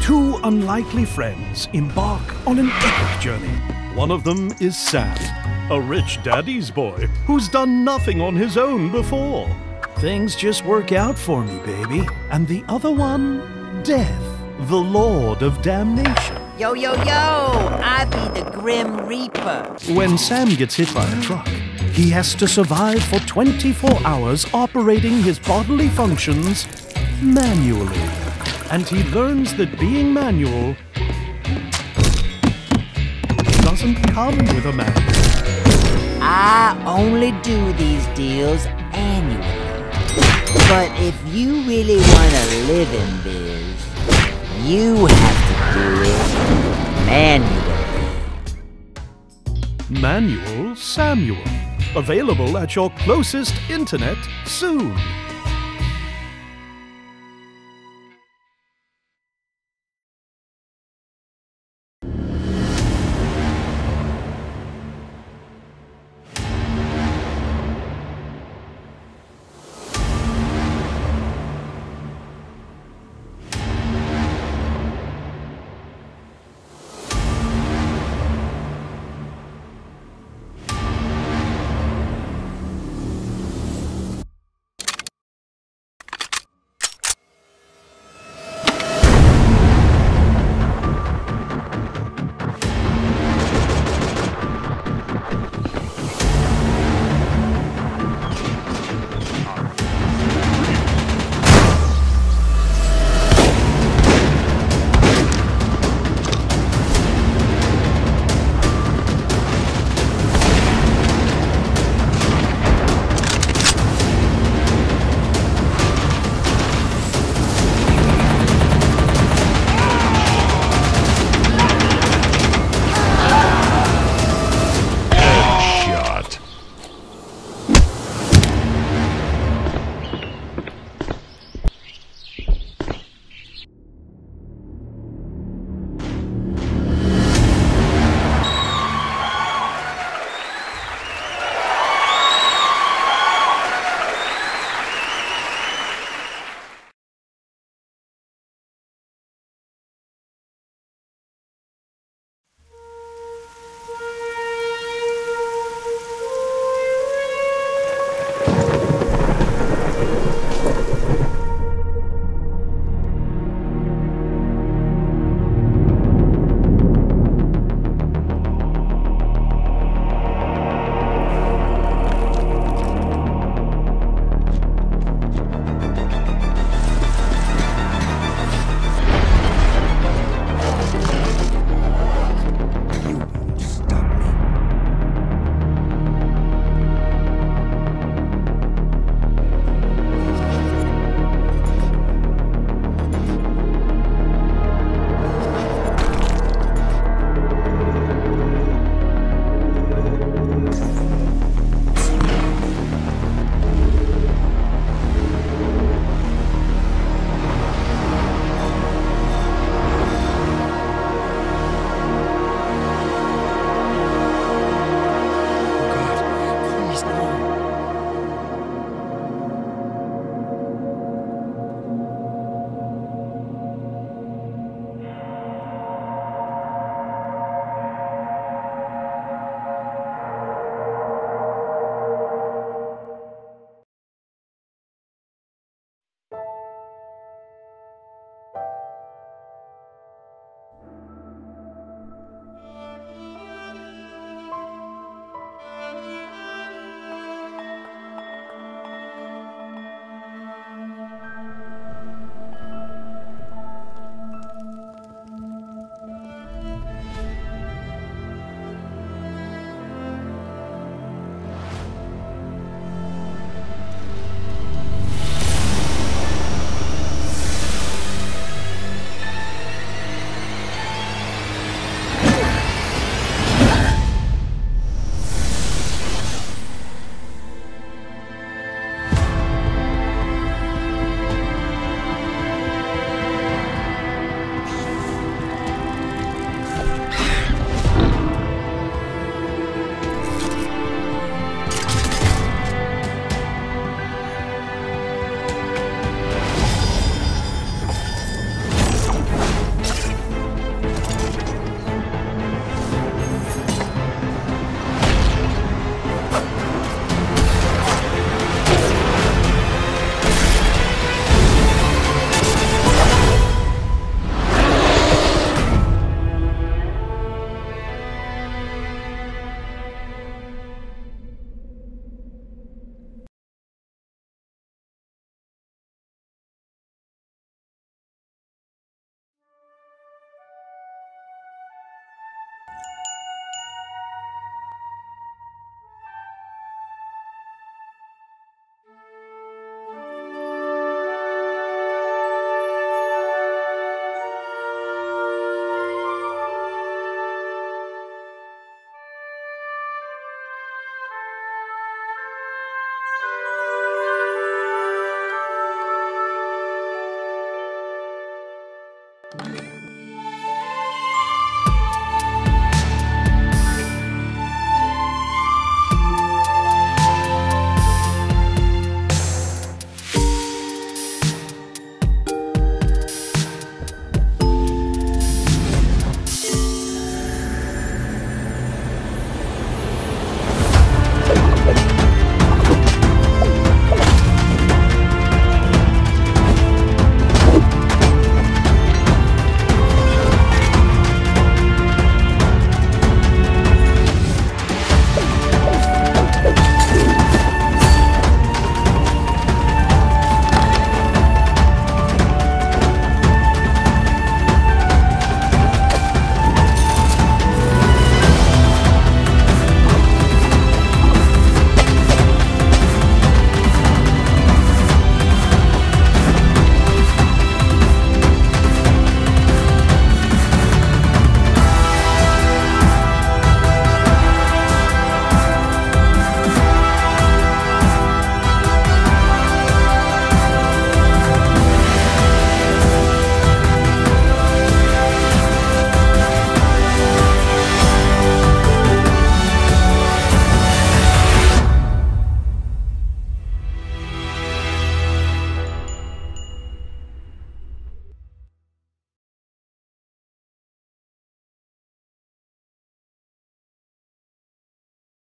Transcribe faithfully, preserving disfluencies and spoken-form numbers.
Two unlikely friends embark on an epic journey. One of them is Sam, a rich daddy's boy who's done nothing on his own before. Things just work out for me, baby. And the other one, Death, the Lord of Damnation. Yo, yo, yo, I be the Grim Reaper. When Sam gets hit by a truck, he has to survive for twenty-four hours operating his bodily functions manually. And he learns that being manual doesn't come with a manual. I only do these deals annually. But if you really want to live in biz, you have to do it manually. Manual Samuel. Available at your closest internet soon.